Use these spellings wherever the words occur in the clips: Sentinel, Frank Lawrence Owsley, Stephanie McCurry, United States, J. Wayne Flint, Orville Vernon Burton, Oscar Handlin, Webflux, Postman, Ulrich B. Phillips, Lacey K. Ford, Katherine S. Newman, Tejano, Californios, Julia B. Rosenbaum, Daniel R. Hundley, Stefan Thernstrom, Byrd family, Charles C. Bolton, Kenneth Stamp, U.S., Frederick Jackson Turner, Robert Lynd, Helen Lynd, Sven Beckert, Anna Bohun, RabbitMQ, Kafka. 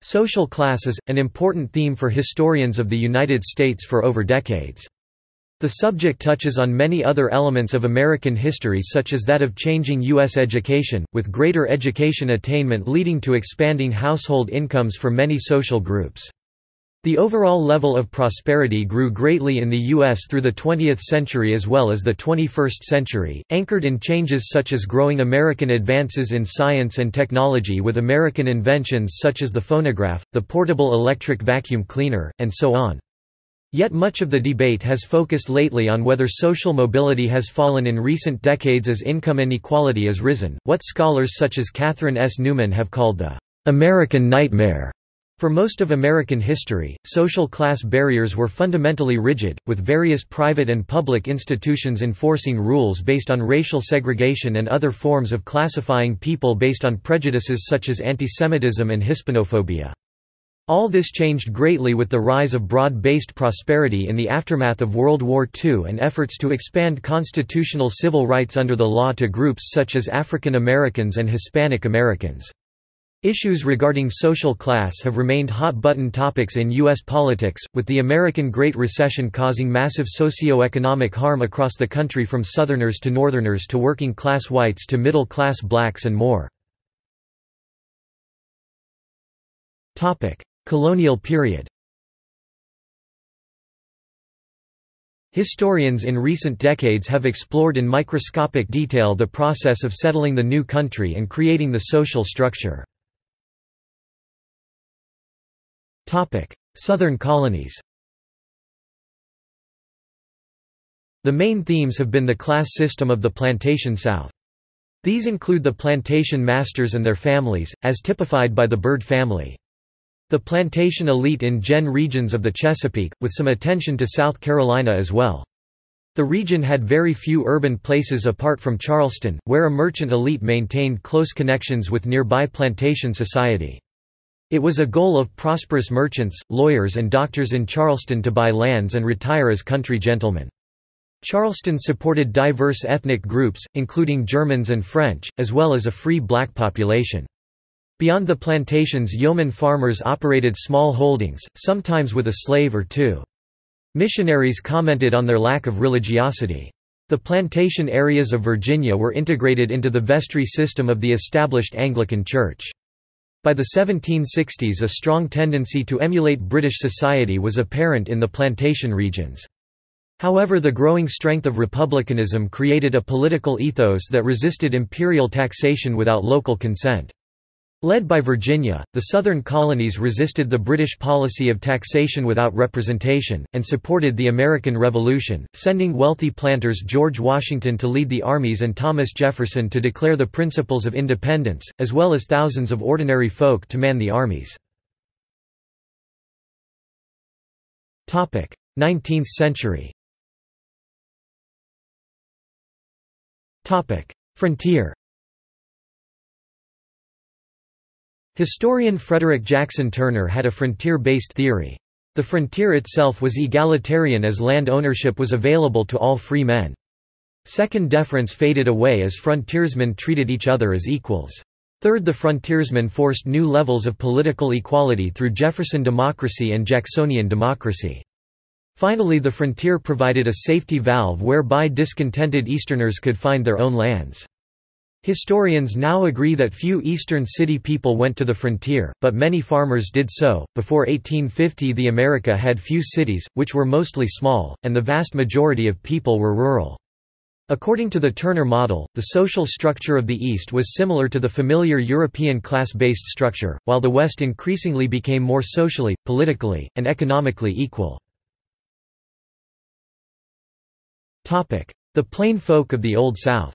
Social class is an important theme for historians of the United States for over decades. The subject touches on many other elements of American history, such as that of changing U.S. education, with greater education attainment leading to expanding household incomes for many social groups. The overall level of prosperity grew greatly in the U.S. through the 20th century as well as the 21st century, anchored in changes such as growing American advances in science and technology with American inventions such as the phonograph, the portable electric vacuum cleaner, and so on. Yet much of the debate has focused lately on whether social mobility has fallen in recent decades as income inequality has risen, what scholars such as Katherine S. Newman have called the "American nightmare." For most of American history, social class barriers were fundamentally rigid, with various private and public institutions enforcing rules based on racial segregation and other forms of classifying people based on prejudices such as antisemitism and Hispanophobia. All this changed greatly with the rise of broad-based prosperity in the aftermath of World War II and efforts to expand constitutional civil rights under the law to groups such as African Americans and Hispanic Americans. Issues regarding social class have remained hot-button topics in U.S. politics, with the American Great Recession causing massive socioeconomic harm across the country from Southerners to Northerners to working-class whites to middle-class blacks and more. Colonial period. Historians in recent decades have explored in microscopic detail the process of settling the new country and creating the social structure. Southern colonies. The main themes have been the class system of the plantation South. These include the plantation masters and their families, as typified by the Byrd family. The plantation elite in gen regions of the Chesapeake, with some attention to South Carolina as well. The region had very few urban places apart from Charleston, where a merchant elite maintained close connections with nearby plantation society. It was a goal of prosperous merchants, lawyers and doctors in Charleston to buy lands and retire as country gentlemen. Charleston supported diverse ethnic groups, including Germans and French, as well as a free black population. Beyond the plantations, yeoman farmers operated small holdings, sometimes with a slave or two. Missionaries commented on their lack of religiosity. The plantation areas of Virginia were integrated into the vestry system of the established Anglican Church. By the 1760s, a strong tendency to emulate British society was apparent in the plantation regions. However, the growing strength of republicanism created a political ethos that resisted imperial taxation without local consent. Led by Virginia, the Southern colonies resisted the British policy of taxation without representation, and supported the American Revolution, sending wealthy planters George Washington to lead the armies and Thomas Jefferson to declare the principles of independence, as well as thousands of ordinary folk to man the armies. 19th century. Frontier. Historian Frederick Jackson Turner had a frontier-based theory. The frontier itself was egalitarian as land ownership was available to all free men. Second, deference faded away as frontiersmen treated each other as equals. Third, the frontiersmen forced new levels of political equality through Jefferson democracy and Jacksonian democracy. Finally, the frontier provided a safety valve whereby discontented Easterners could find their own lands. Historians now agree that few eastern city people went to the frontier, but many farmers did so. Before 1850, the America had few cities, which were mostly small, and the vast majority of people were rural. According to the Turner model, the social structure of the East was similar to the familiar European class-based structure, while the West increasingly became more socially, politically, and economically equal. Topic: The plain folk of the Old South.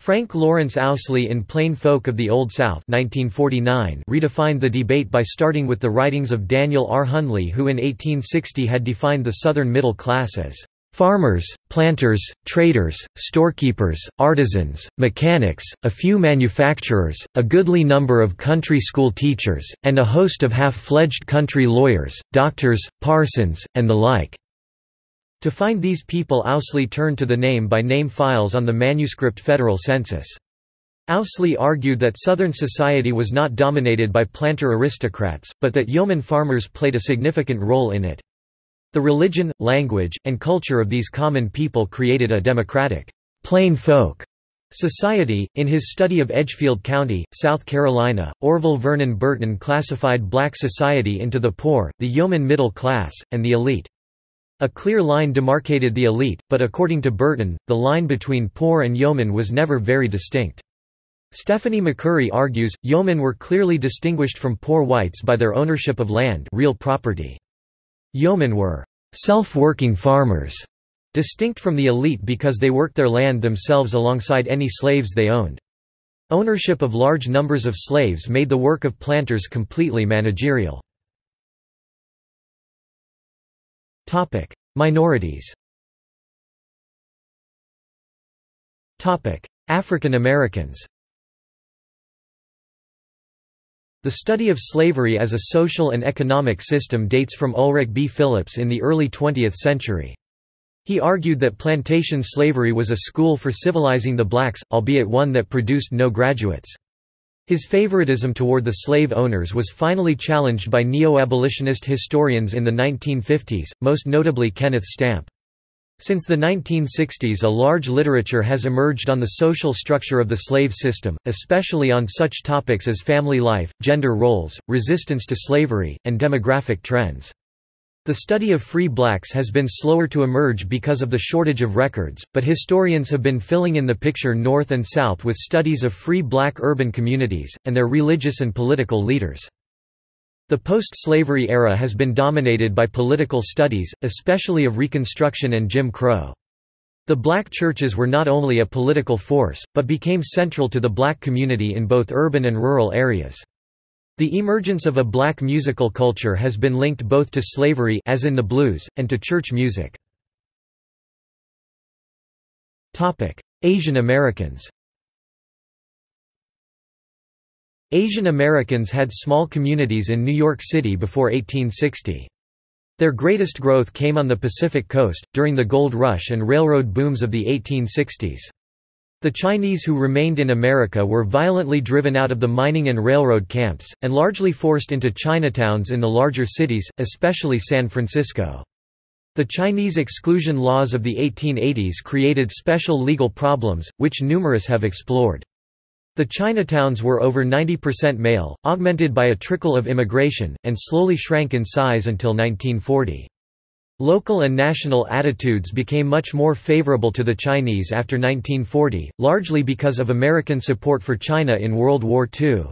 Frank Lawrence Owsley in Plain Folk of the Old South 1949 redefined the debate by starting with the writings of Daniel R. Hundley, who in 1860 had defined the Southern middle class as farmers, planters, traders, storekeepers, artisans, mechanics, a few manufacturers, a goodly number of country school teachers, and a host of half-fledged country lawyers, doctors, parsons, and the like. To find these people, Owsley turned to the name-by-name files on the manuscript Federal Census. Owsley argued that Southern society was not dominated by planter aristocrats, but that yeoman farmers played a significant role in it. The religion, language, and culture of these common people created a democratic, plain folk society. In his study of Edgefield County, South Carolina, Orville Vernon Burton classified black society into the poor, the yeoman middle class, and the elite. A clear line demarcated the elite, but according to Burton, the line between poor and yeoman was never very distinct. Stephanie McCurry argues, yeomen were clearly distinguished from poor whites by their ownership of land, real property. Yeomen were self-working farmers, distinct from the elite because they worked their land themselves alongside any slaves they owned. Ownership of large numbers of slaves made the work of planters completely managerial. Topic: Minorities. Topic: African Americans. The study of slavery as a social and economic system dates from Ulrich B. Phillips in the early 20th century. He argued that plantation slavery was a school for civilizing the blacks, albeit one that produced no graduates. His favoritism toward the slave owners was finally challenged by neo-abolitionist historians in the 1950s, most notably Kenneth Stamp. Since the 1960s, a large literature has emerged on the social structure of the slave system, especially on such topics as family life, gender roles, resistance to slavery, and demographic trends. The study of free blacks has been slower to emerge because of the shortage of records, but historians have been filling in the picture north and south with studies of free black urban communities, and their religious and political leaders. The post-slavery era has been dominated by political studies, especially of Reconstruction and Jim Crow. The black churches were not only a political force, but became central to the black community in both urban and rural areas. The emergence of a black musical culture has been linked both to slavery, as in the blues, and to church music. Asian Americans. Asian Americans had small communities in New York City before 1860. Their greatest growth came on the Pacific Coast, during the gold rush and railroad booms of the 1860s. The Chinese who remained in America were violently driven out of the mining and railroad camps, and largely forced into Chinatowns in the larger cities, especially San Francisco. The Chinese exclusion laws of the 1880s created special legal problems, which numerous have explored. The Chinatowns were over 90% male, augmented by a trickle of immigration, and slowly shrank in size until 1940. Local and national attitudes became much more favorable to the Chinese after 1940, largely because of American support for China in World War II.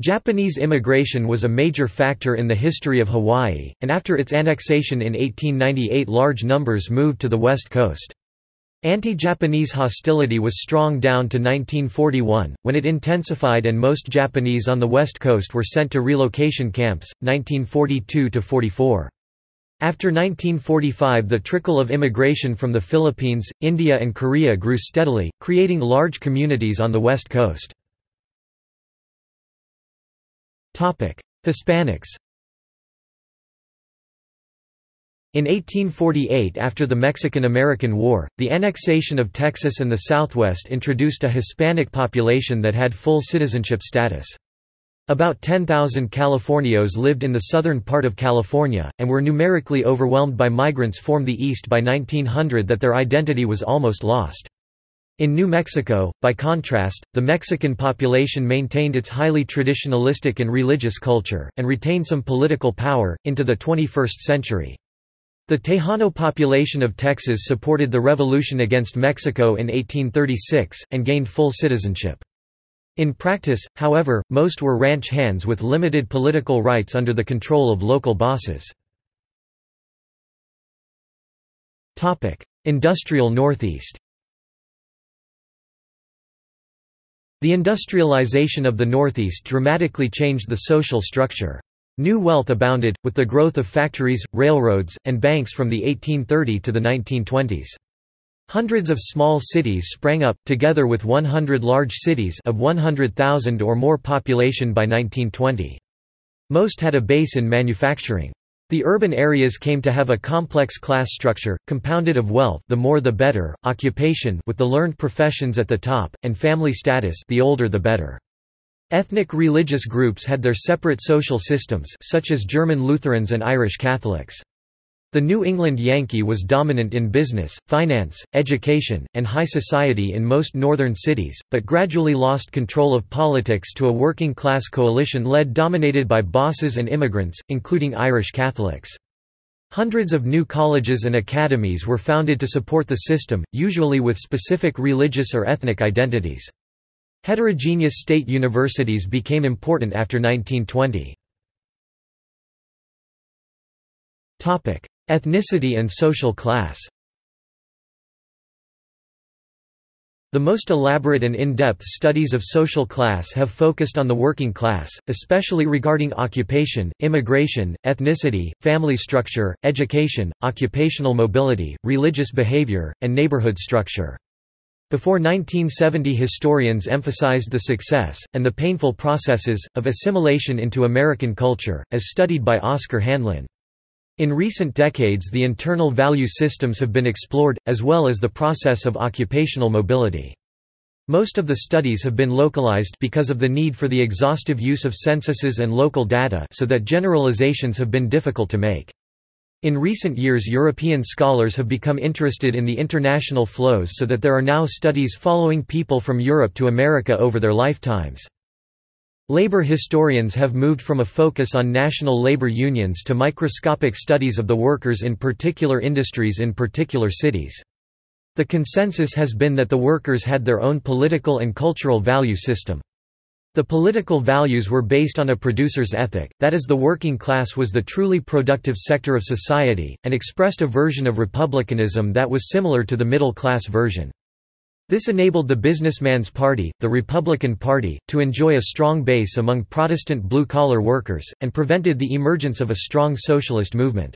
Japanese immigration was a major factor in the history of Hawaii, and after its annexation in 1898, large numbers moved to the West Coast. Anti-Japanese hostility was strong down to 1941, when it intensified and most Japanese on the West Coast were sent to relocation camps, 1942–44. After 1945, the trickle of immigration from the Philippines, India and Korea grew steadily, creating large communities on the West Coast. Hispanics. In 1848, after the Mexican-American War, the annexation of Texas and the Southwest introduced a Hispanic population that had full citizenship status. About 10,000 Californios lived in the southern part of California, and were numerically overwhelmed by migrants from the East by 1900 that their identity was almost lost. In New Mexico, by contrast, the Mexican population maintained its highly traditionalistic and religious culture, and retained some political power, into the 21st century. The Tejano population of Texas supported the revolution against Mexico in 1836, and gained full citizenship. In practice, however, most were ranch hands with limited political rights under the control of local bosses. Topic: Industrial Northeast. The industrialization of the Northeast dramatically changed the social structure. New wealth abounded, with the growth of factories, railroads, and banks from the 1830s to the 1920s. Hundreds of small cities sprang up, together with 100 large cities of 100,000 or more population by 1920. Most had a base in manufacturing. The urban areas came to have a complex class structure, compounded of wealth, the more the better, occupation, with the learned professions at the top, and family status, the older the better. Ethnic religious groups had their separate social systems, such as German Lutherans and Irish Catholics. The New England Yankee was dominant in business, finance, education, and high society in most northern cities, but gradually lost control of politics to a working-class coalition dominated by bosses and immigrants, including Irish Catholics. Hundreds of new colleges and academies were founded to support the system, usually with specific religious or ethnic identities. Heterogeneous state universities became important after 1920. Ethnicity and social class. The most elaborate and in-depth studies of social class have focused on the working class, especially regarding occupation, immigration, ethnicity, family structure, education, occupational mobility, religious behavior, and neighborhood structure. Before 1970, historians emphasized the success, and the painful processes, of assimilation into American culture, as studied by Oscar Handlin. In recent decades, the internal value systems have been explored, as well as the process of occupational mobility. Most of the studies have been localized because of the need for the exhaustive use of censuses and local data, so that generalizations have been difficult to make. In recent years, European scholars have become interested in the international flows, so that there are now studies following people from Europe to America over their lifetimes. Labor historians have moved from a focus on national labor unions to microscopic studies of the workers in particular industries in particular cities. The consensus has been that the workers had their own political and cultural value system. The political values were based on a producer's ethic, that is, the working class was the truly productive sector of society, and expressed a version of republicanism that was similar to the middle-class version. This enabled the businessman's party, the Republican Party, to enjoy a strong base among Protestant blue-collar workers, and prevented the emergence of a strong socialist movement.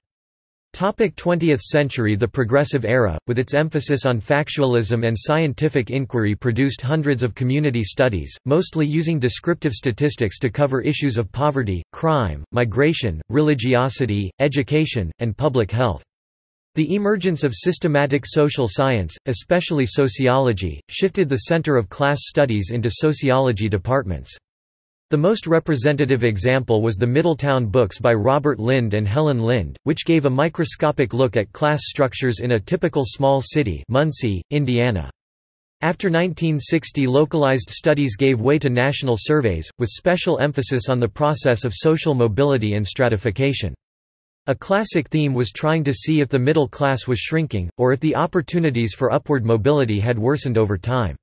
20th century. The Progressive Era, with its emphasis on factualism and scientific inquiry, produced hundreds of community studies, mostly using descriptive statistics to cover issues of poverty, crime, migration, religiosity, education, and public health. The emergence of systematic social science, especially sociology, shifted the center of class studies into sociology departments. The most representative example was the Middletown books by Robert Lynd and Helen Lynd, which gave a microscopic look at class structures in a typical small city, Muncie, Indiana. After 1960, localized studies gave way to national surveys, with special emphasis on the process of social mobility and stratification. A classic theme was trying to see if the middle class was shrinking, or if the opportunities for upward mobility had worsened over time.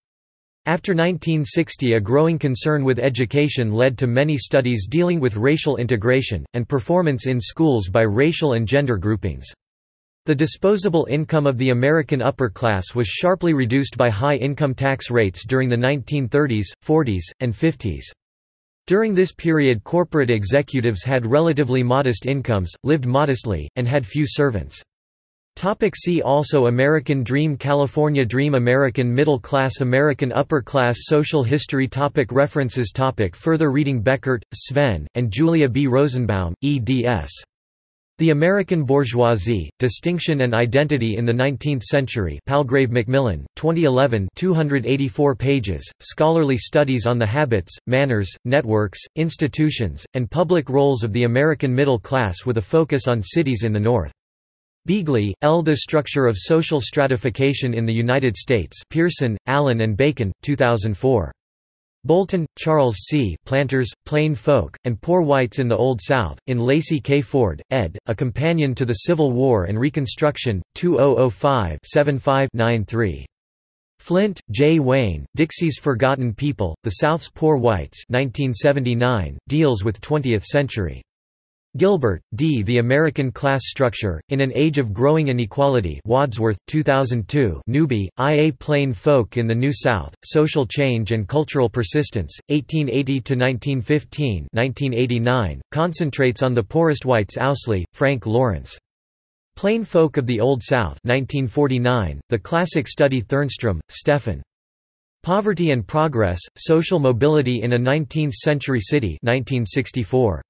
After 1960, a growing concern with education led to many studies dealing with racial integration, and performance in schools by racial and gender groupings. The disposable income of the American upper class was sharply reduced by high income tax rates during the 1930s, 40s, and 50s. During this period, corporate executives had relatively modest incomes, lived modestly, and had few servants. See also: American Dream, California Dream, American Middle Class, American Upper Class, Social History. References. Further reading: Beckert, Sven, and Julia B. Rosenbaum, eds. The American Bourgeoisie, Distinction and Identity in the 19th Century, Palgrave Macmillan, 2011, 284 pages, scholarly studies on the habits, manners, networks, institutions, and public roles of the American middle class with a focus on cities in the North. Beagley, L. The Structure of Social Stratification in the United States, Pearson, Allen and Bacon, 2004. Bolton, Charles C. Planters, Plain Folk, and Poor Whites in the Old South, in Lacey K. Ford, ed., A Companion to the Civil War and Reconstruction, 2005-75-93. Flint, J. Wayne, Dixie's Forgotten People, The South's Poor Whites, 1979, deals with 20th century. Gilbert, D. The American Class Structure, in an Age of Growing Inequality, Wadsworth, 2002. Newby, I. A Plain Folk in the New South, Social Change and Cultural Persistence, 1880–1915 1989, concentrates on the poorest whites. Owsley, Frank Lawrence. Plain Folk of the Old South, 1949, the classic study. Thernstrom, Stefan. Poverty and Progress, Social Mobility in a Nineteenth-Century City, 1964.